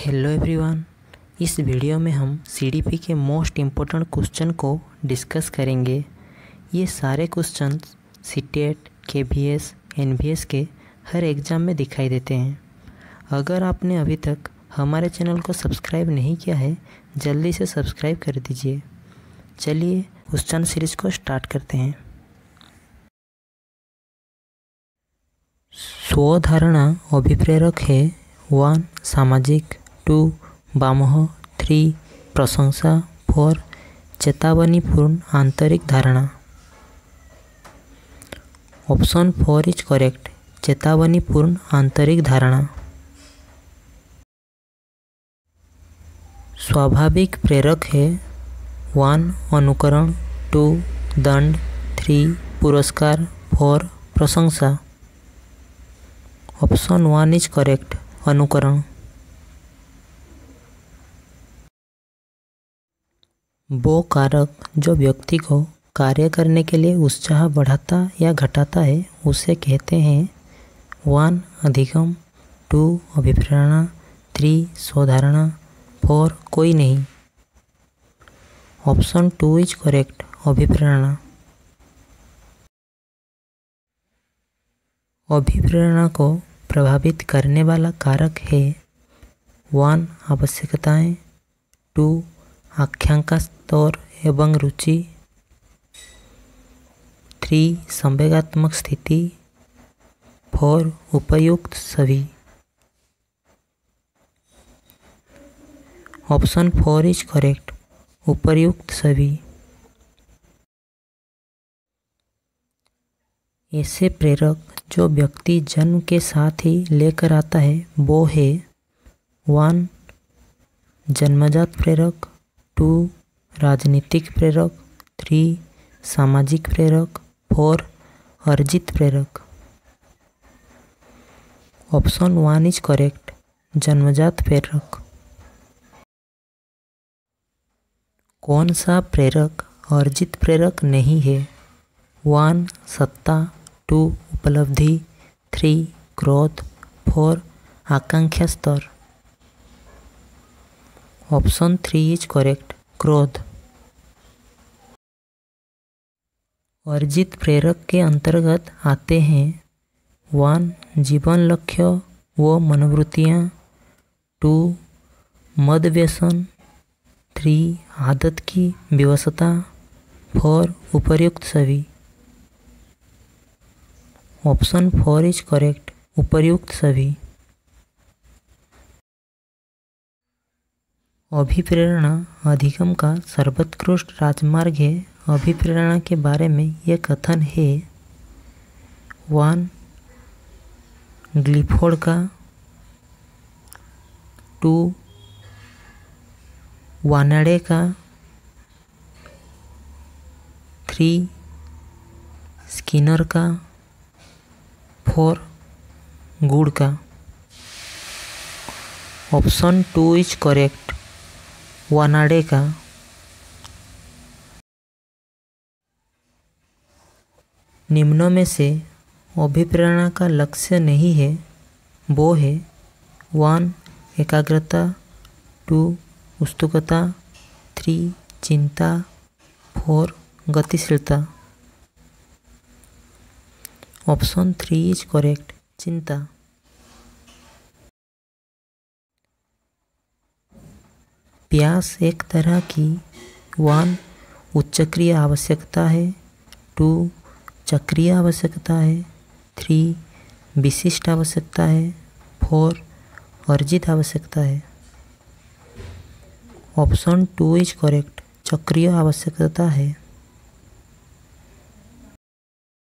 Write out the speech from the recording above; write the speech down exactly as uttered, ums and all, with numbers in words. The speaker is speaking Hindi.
हेलो एवरीवन, इस वीडियो में हम सीडीपी के मोस्ट इम्पोर्टेंट क्वेश्चन को डिस्कस करेंगे। ये सारे क्वेश्चन सीटेट, केबीएस, एनबीएस के हर एग्ज़ाम में दिखाई देते हैं। अगर आपने अभी तक हमारे चैनल को सब्सक्राइब नहीं किया है, जल्दी से सब्सक्राइब कर दीजिए। चलिए क्वेश्चन सीरीज़ को स्टार्ट करते हैं। स्वधारणा अभिप्रेरक है वन सामाजिक, टू बामोह, थ्री प्रशंसा, फोर चेतावनीपूर्ण आंतरिक धारणा। ऑप्शन फोर इज करेक्ट, चेतावनीपूर्ण आंतरिक धारणा। स्वाभाविक प्रेरक है वन अनुकरण, टू दंड, थ्री पुरस्कार, फोर प्रशंसा। ऑप्शन वन इज करेक्ट, अनुकरण। वो कारक जो व्यक्ति को कार्य करने के लिए उत्साह बढ़ाता या घटाता है उसे कहते हैं वन अधिगम, टू अभिप्रेरणा, थ्री स्वधारणा, फोर कोई नहीं। ऑप्शन टू इज करेक्ट, अभिप्रेरणा। अभिप्रेरणा को प्रभावित करने वाला कारक है वन आवश्यकताएं, टू आकांक्षा स्तर एवं रुचि, थ्री संवेगात्मक स्थिति, फोर उपयुक्त सभी। ऑप्शन फोर इज करेक्ट, उपयुक्त सभी। ऐसे प्रेरक जो व्यक्ति जन्म के साथ ही लेकर आता है वो है वन जन्मजात प्रेरक, टू राजनीतिक प्रेरक, थ्री सामाजिक प्रेरक, फोर अर्जित प्रेरक। ऑप्शन वन इज करेक्ट, जन्मजात प्रेरक। कौन सा प्रेरक अर्जित प्रेरक नहीं है? वन सत्ता, टू उपलब्धि, थ्री क्रोध, फोर आकांक्षा स्तर। ऑप्शन थ्री इज करेक्ट, क्रोध। अर्जित प्रेरक के अंतर्गत आते हैं वन जीवन लक्ष्य व मनोवृत्तियाँ, टू मद व्यसन, थ्री आदत की विवशता, फोर उपर्युक्त सभी। ऑप्शन फोर इज करेक्ट, उपर्युक्त सभी। अभिप्रेरणा अधिगम का सर्वोत्कृष्ट राजमार्ग है। अभिप्रेरणा के बारे में यह कथन है वन ग्लिफोर्ड का, टू वनाडे का, थ्री स्कीनर का, फोर गुड़ का। ऑप्शन टू इज करेक्ट, वनाडे का। निम्नों में से अभिप्रेरणा का लक्ष्य नहीं है वो है वन एकाग्रता, टू उत्सुकता, थ्री चिंता, फोर गतिशीलता। ऑप्शन थ्री इज करेक्ट, चिंता। प्यास एक तरह की वन उच्चक्रिय आवश्यकता है, टू चक्रीय आवश्यकता है, थ्री विशिष्ट आवश्यकता है, फोर अर्जित आवश्यकता है। ऑप्शन टू इज करेक्ट, चक्रीय आवश्यकता है।